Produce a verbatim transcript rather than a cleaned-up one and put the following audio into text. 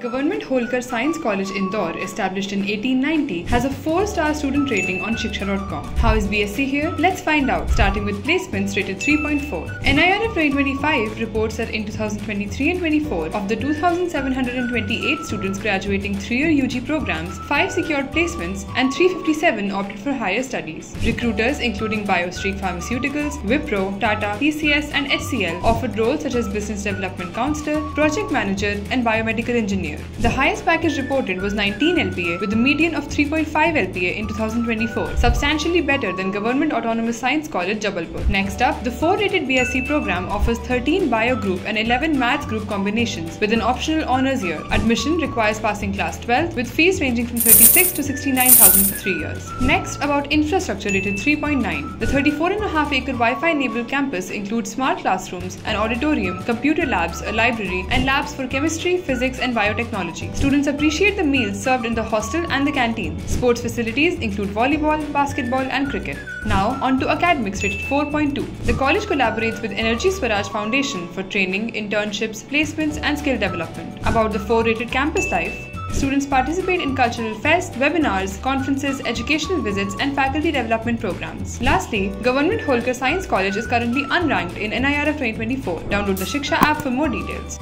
Government Holkar Science College Indore, established in eighteen ninety, has a four star student rating on Shiksha dot com. How is B S c here? Let's find out, starting with placements rated three point four. N I R F twenty twenty-five reports that in two thousand twenty-three and twenty-four, of the two thousand seven hundred twenty-eight students graduating three year U G programs, five secured placements and three hundred fifty-seven opted for higher studies. Recruiters including BioStreet Pharmaceuticals, Wipro, Tata, P C S and S C L offered roles such as Business Development Counselor, Project Manager and Biomedical Engineer. The highest package reported was nineteen L P A with a median of three point five L P A in two thousand twenty-four, substantially better than Government Autonomous Science College Jabalpur. Next up, the four rated B S c program offers thirteen bio group and eleven maths group combinations with an optional honours year. Admission requires passing class twelve with fees ranging from thirty-six thousand to sixty-nine thousand for three years. Next, about infrastructure rated three point nine. The thirty-four and a half acre Wi-Fi enabled campus includes smart classrooms, an auditorium, computer labs, a library and labs for chemistry, physics and biotechnology. Technology. Students appreciate the meals served in the hostel and the canteen. Sports facilities include volleyball, basketball and cricket. Now on to academics rated four point two. The college collaborates with Energy Swaraj Foundation for training, internships, placements and skill development. About the four rated campus life, students participate in cultural fests, webinars, conferences, educational visits and faculty development programs. Lastly, Government Holkar Science College is currently unranked in N I R F twenty twenty-four. Download the Shiksha app for more details.